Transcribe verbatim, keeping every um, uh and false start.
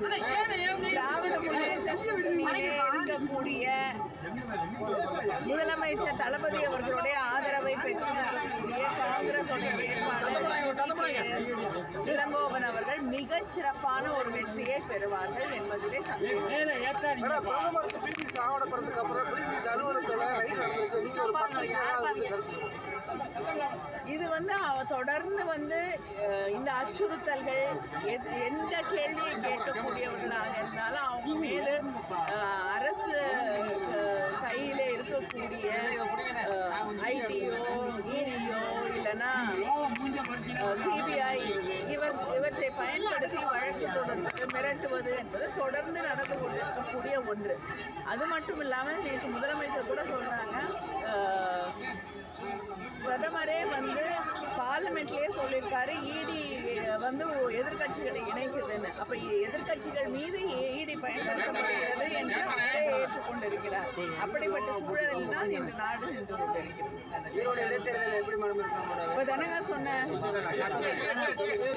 திராவிட முன்னேற்றத்திலே இருக்கக்கூடிய முதலமைச்சர் தளபதி அவர்களுடைய ஆதரவை பெற்றிருக்கக்கூடிய காங்கிரசுடைய வேட்பாளர் இளங்கோவன் அவர்கள் மிகச் சிறப்பான ஒரு வெற்றியை பெறுவார்கள் என்பதிலே சந்தேகம். இது வந்து தொடர்ந்து வந்து இந்த அச்சுறுத்தல்கள் எந்த கேள்வியை கேட்கக்கூடியவர்களாக இருந்தாலும் அவங்க மீது அரசு கையில் இருக்கக்கூடிய ஐடியோ இடியோ இல்லைன்னா சிபிஐ இவர் இவற்றை பயன்படுத்தி வழக்கு தொடர்பு மிரட்டுவது என்பது தொடர்ந்து நடந்து கொண்டிருக்கக்கூடிய ஒன்று. அது மட்டும் இல்லாமல் நேற்று முதலமைச்சர் கூட சொன்னாங்க, பிரதமரே வந்து பார்லிமெண்ட்லேயே சொல்லியிருக்காரு இடி வந்து எதிர்கட்சிகளை இணைக்குதுன்னு. அப்போ எதிர்கட்சிகள் மீது இடி பயன்படுத்தப்படுகிறது என்று அவரே ஏற்றுக்கொண்டிருக்கிறார். அப்படிப்பட்ட சூழலில் தான் இன்று நாடு நின்று கொண்டிருக்கிறது. இப்போ தானங்க சொன்ன